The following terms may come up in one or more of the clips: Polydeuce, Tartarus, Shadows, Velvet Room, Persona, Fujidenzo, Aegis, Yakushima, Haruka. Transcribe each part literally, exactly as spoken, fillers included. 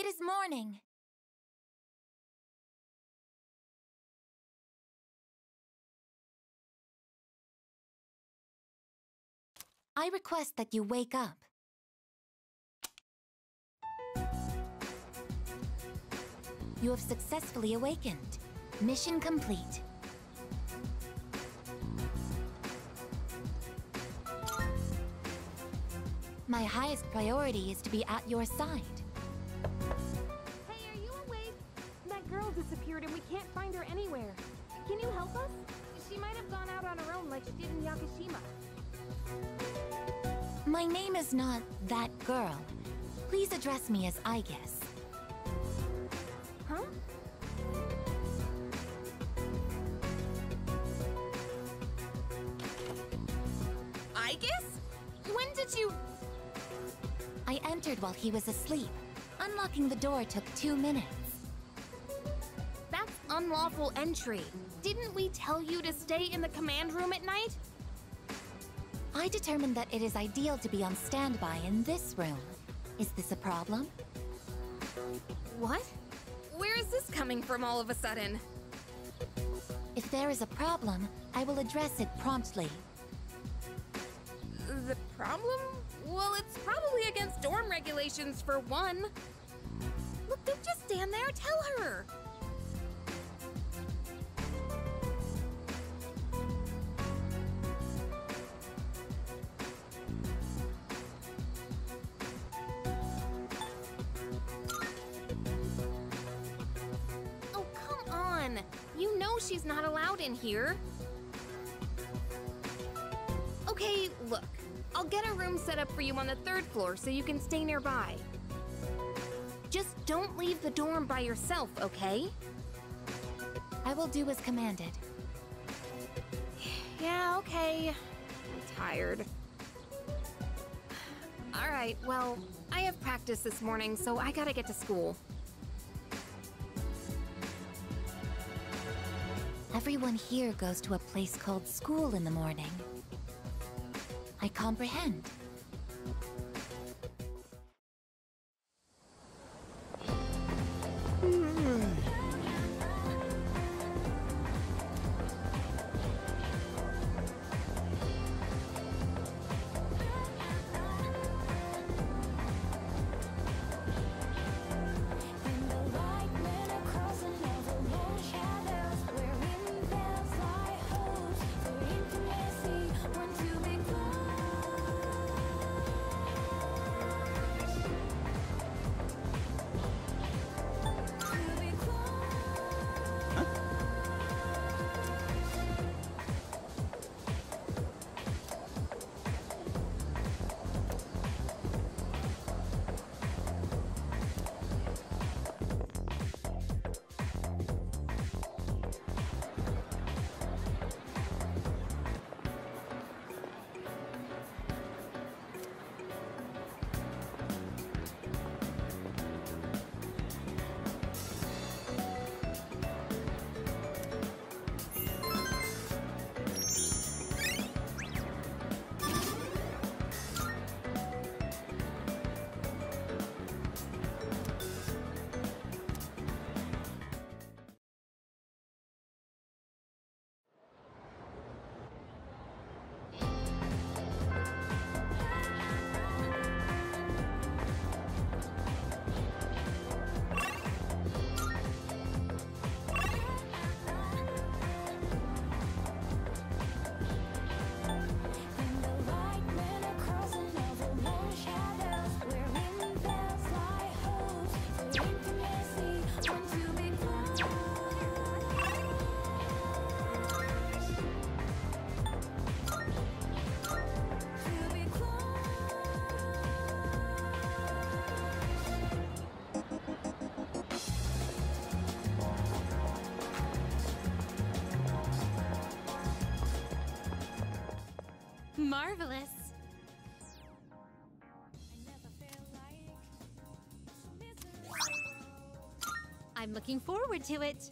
It is morning. I request that you wake up. You have successfully awakened. Mission complete. My highest priority is to be at your side. Hey, are you awake? That girl disappeared and we can't find her anywhere. Can you help us? She might have gone out on her own like she did in Yakushima. My name is not that girl. Please address me as Aegis. Huh? Aegis? When did you... I entered while he was asleep. Unlocking the door took two minutes. That's unlawful entry. Didn't we tell you to stay in the command room at night? I determined that it is ideal to be on standby in this room. Is this a problem? What? Where is this coming from all of a sudden? If there is a problem, I will address it promptly. The problem? Well, it's probably against dorm regulations, for one. Look, don't just stand there, tell her! Oh, come on! You know she's not allowed in here. Okay, look. I'll get a room set up for you on the third floor so you can stay nearby. Just don't leave the dorm by yourself, okay? I will do as commanded. Yeah, okay. I'm tired. All right, well, I have practice this morning, so I gotta get to school. Everyone here goes to a place called school in the morning. I comprehend. Marvelous. I'm looking forward to it.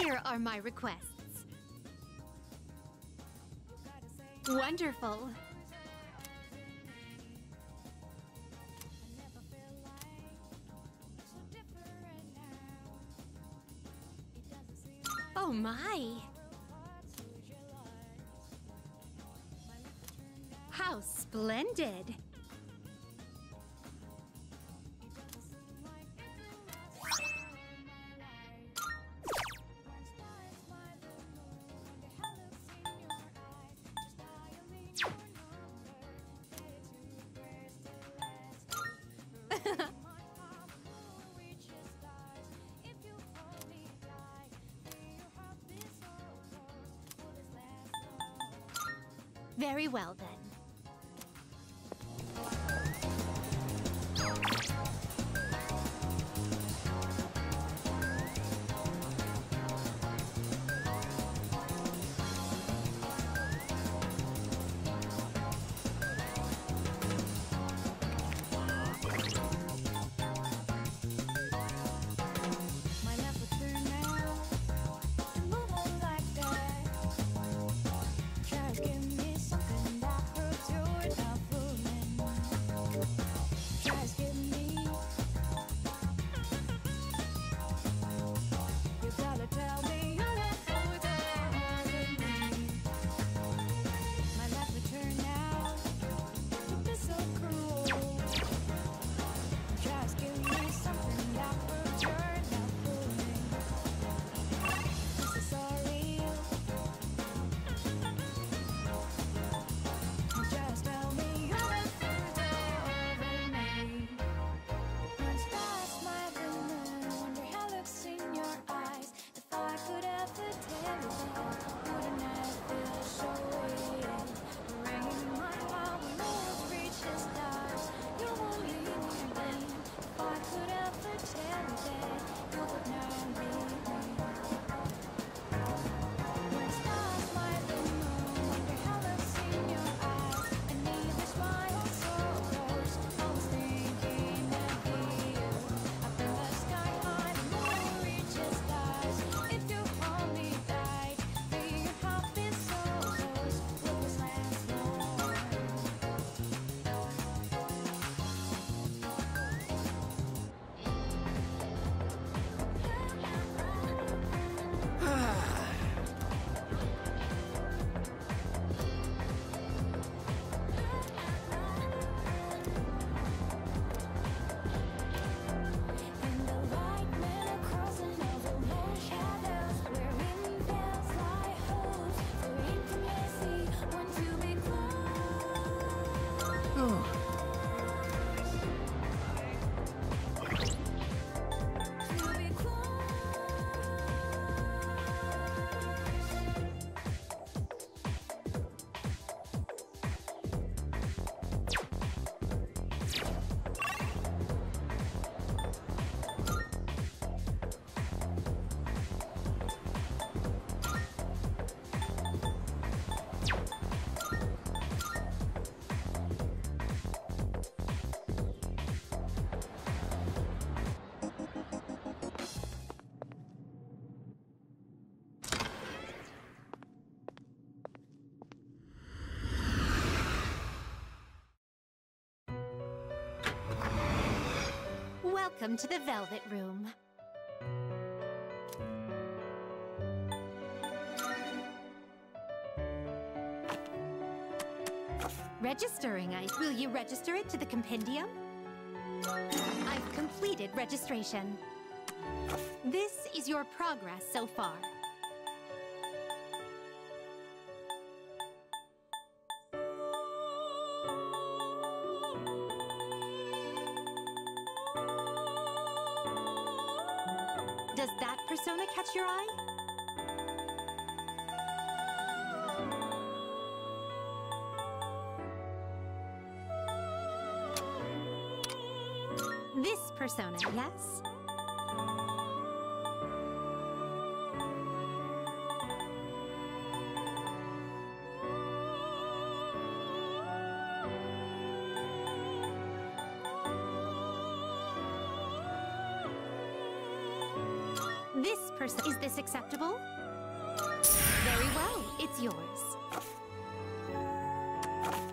Here are my requests. Wonderful. Oh my! How splendid! Very well, then. Welcome to the Velvet Room. Registering, I... Will you register it to the compendium? I've completed registration. This is your progress so far. Does that persona catch your eye? This persona, yes? Is this acceptable? Very well, it's yours.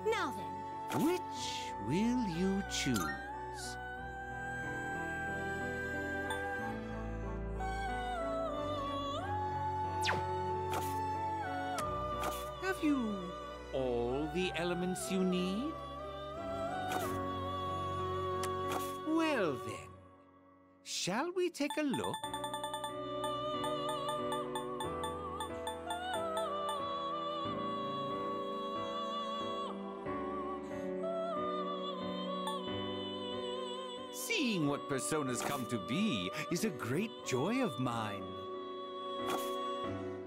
Now then. Which will you choose? Have you all the elements you need? Well then, shall we take a look? Seeing what personas come to be is a great joy of mine.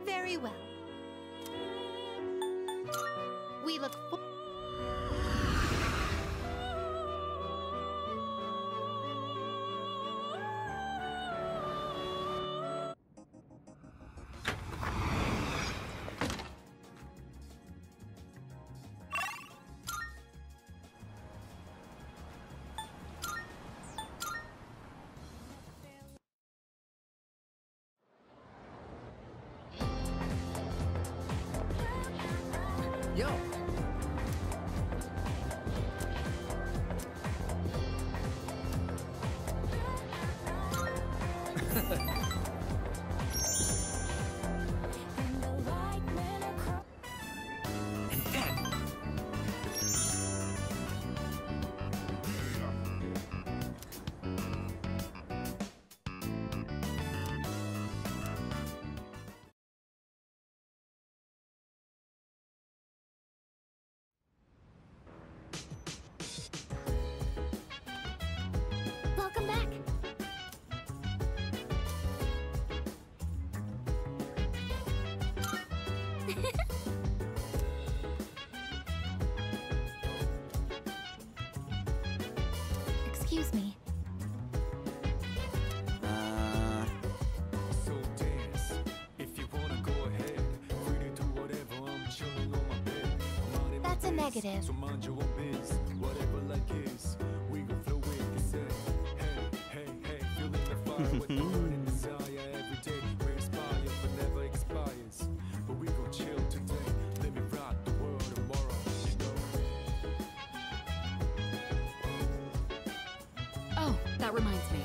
Very well. We look forward. Yo! Excuse me. That's a negative. So mind your own biz, whatever like is, we go flow with the set. Hey, hey, hey, feeling the fire with the burn and desire every day. We inspire but never expires. But we gon' chill today. Let me rock the world tomorrow, you know. Oh, that reminds me.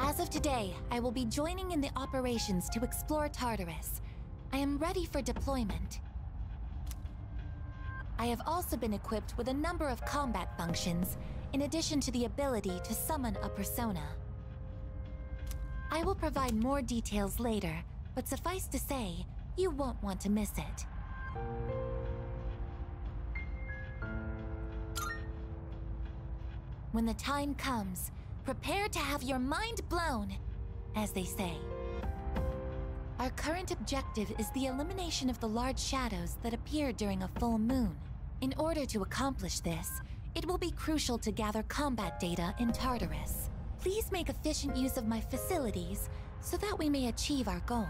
As of today, I will be joining in the operations to explore Tartarus. I am ready for deployment. I have also been equipped with a number of combat functions, in addition to the ability to summon a persona. I will provide more details later, but suffice to say, you won't want to miss it. When the time comes, prepare to have your mind blown, as they say. Our current objective is the elimination of the large shadows that appear during a full moon. In order to accomplish this, it will be crucial to gather combat data in Tartarus. Please make efficient use of my facilities so that we may achieve our goal.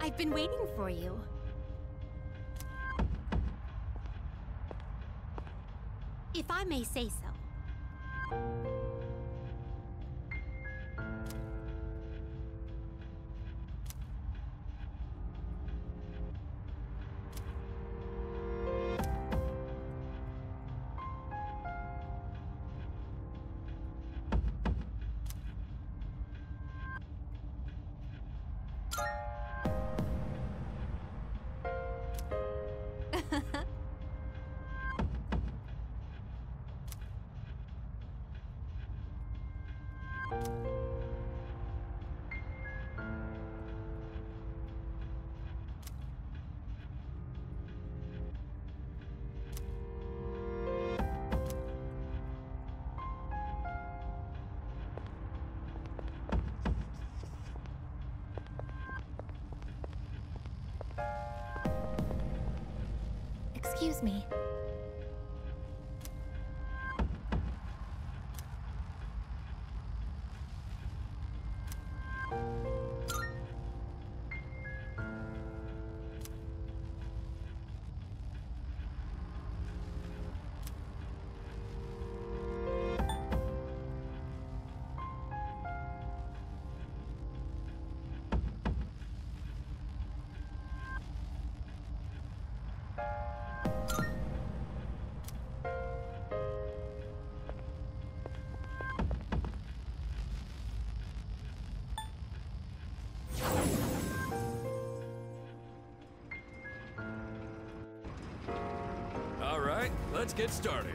I've been waiting for you. if I may say so. Excuse me. Let's get started.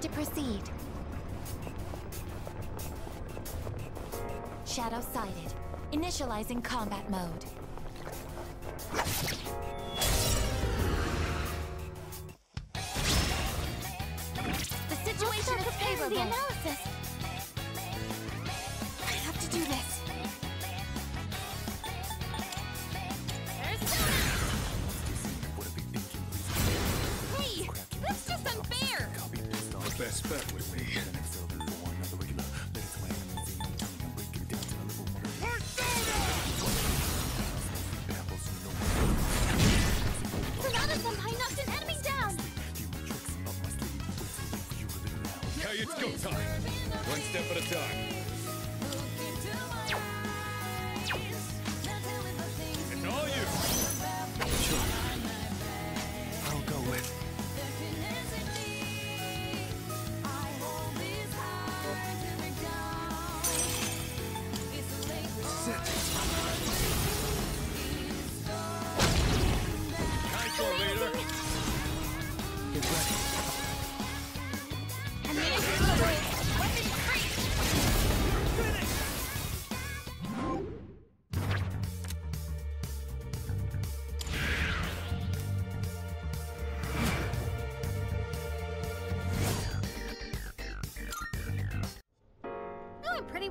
To proceed. Shadow sighted. Initializing combat mode. The situation is favorable. The analysis. I have to do this. Best bet would be. Another vampire knocked an enemy down! Hey, it's go time! One step at a time. It's all you! Sure. I'll go with.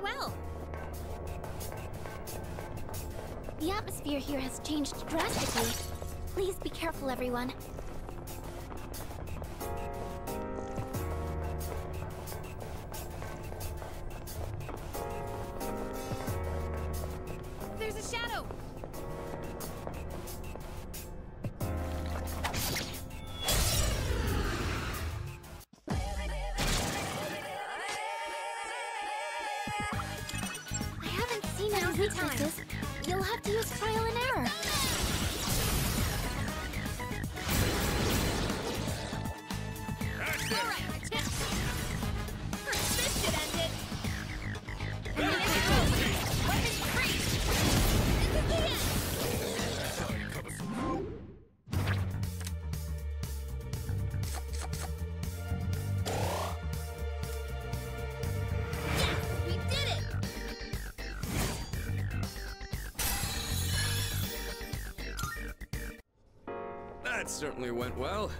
Well. The atmosphere here has changed drastically. Please be careful, everyone. There's a shadow! Weaknesses, you'll have to use trial and error. All right, this should end it. Weapons free. That certainly went well.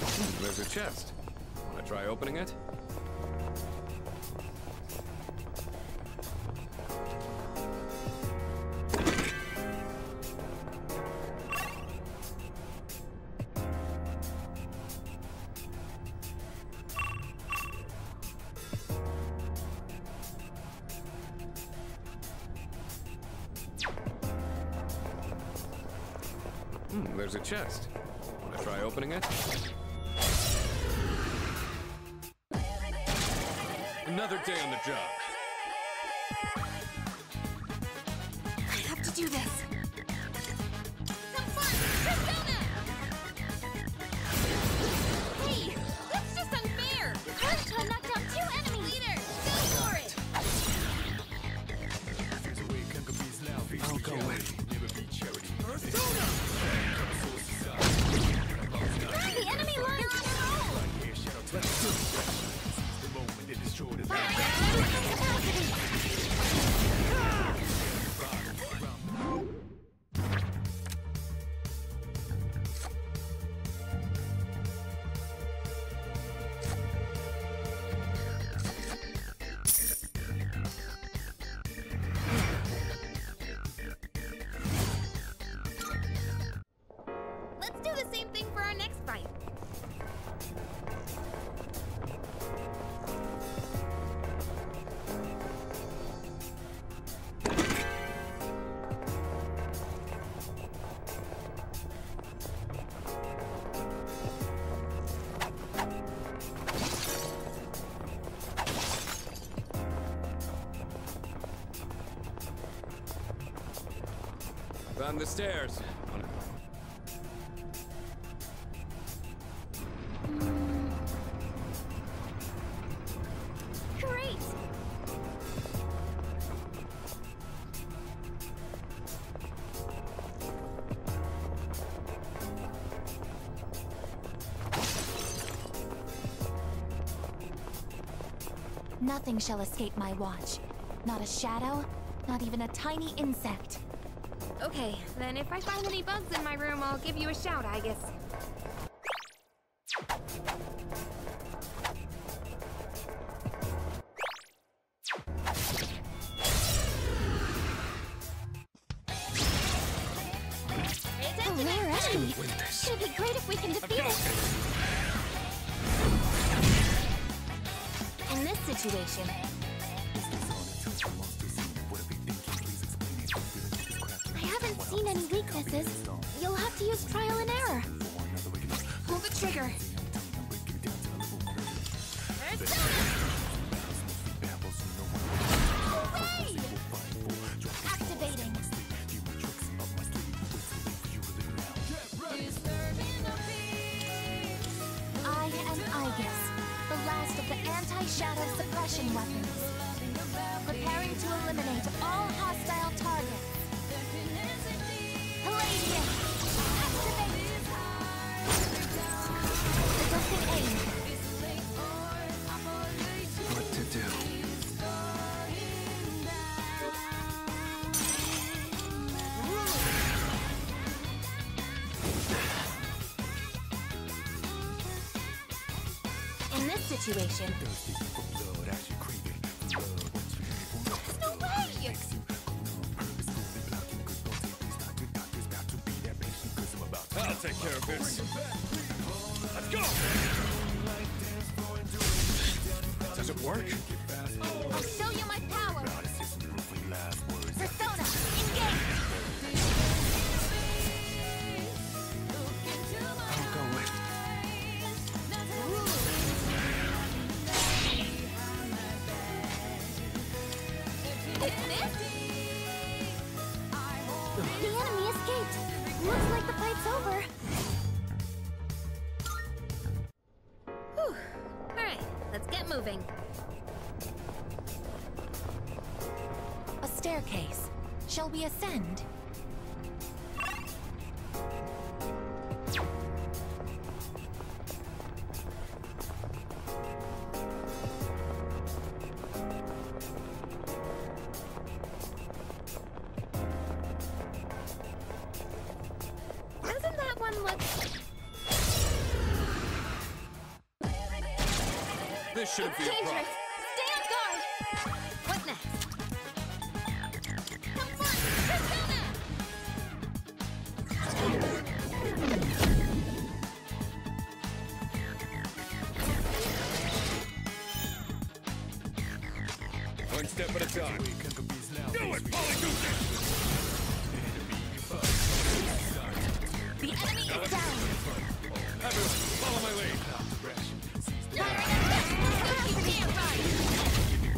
Hmm, there's a chest. Wanna try opening it? Hmm, there's a chest. Wanna try opening it? Another day on the job. I have to do this. Some fun! Persona! Hey! That's just unfair! Haruka knocked down two enemy leaders! Go for it! I'll go with Persona! Burn the enemy line on its own! Let's do it! The moment it is short of the on the stairs. Great. Nothing shall escape my watch. Not a shadow, not even a tiny insect. Okay, then if I find any bugs in my room, I'll give you a shout, I guess. It'd be great if we can defeat it! In this situation, seen any weaknesses, you'll have to use trial and error. Pull the trigger. Hooray! Activating. I am Aegis, the last of the anti-shadow suppression weapons. Preparing to eliminate all hostile targets. What to do? In this situation, take care of this. Let's go! Does it work? I'll show you my power! Persona, engage! I'll go with it. It's this? The enemy escaped! Looks like the fight's over. Whew. All right, let's get moving. A staircase. Shall we ascend? This shouldn't be a problem. Stay on guard! What next? Come on! Persona! One step at a time. Do it, Polydeuce! The enemy is down! Everyone, follow my lead! Right, right, right. Keep it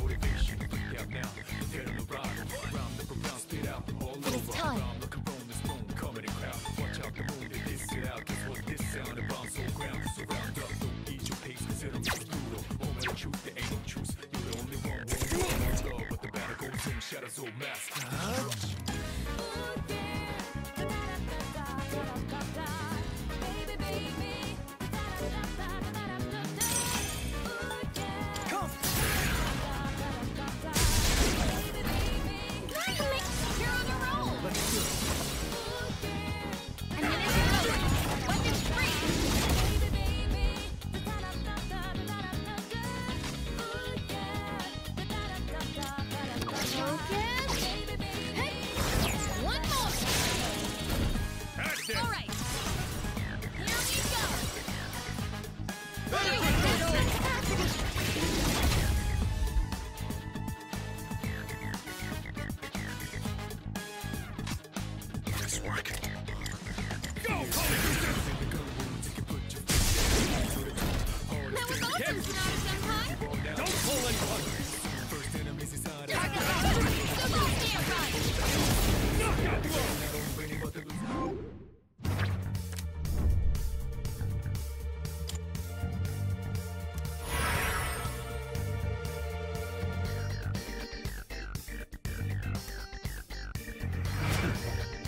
motivation. Out now. Tear the rock. Round the profound, spit out all over. It's time. Look around this room, comedy crowd. Watch out the moon that this sit out. Guess what this sound of bombs on ground. Surround up, don't eat your pace, consider them brutal. Moment of truth, there ain't no truth. You're the only one with love, but the battle goes in shadows old mask. Huh?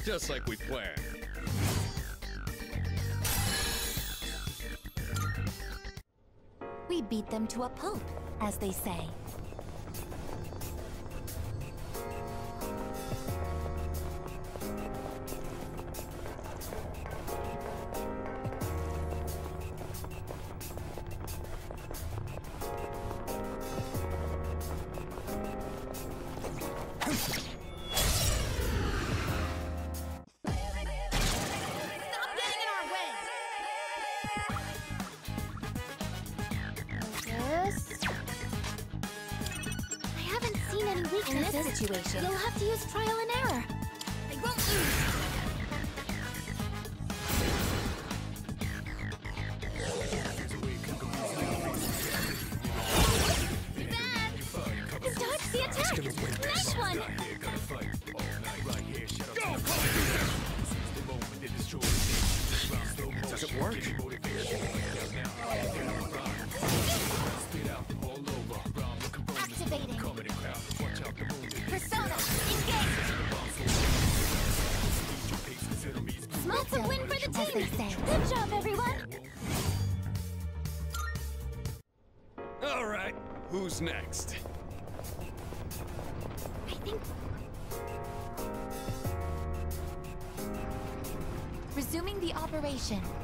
Just like we planned. We beat them to a pulp, as they say. Situation. You'll have to use trial and error. They won't lose. Bad. Dodge the attack. Nice one. Go, Polydeuce. Does it work? Activating. Persona, engage! Lots of win for the team! Good job, everyone! Alright, who's next? I think... Resuming the operation.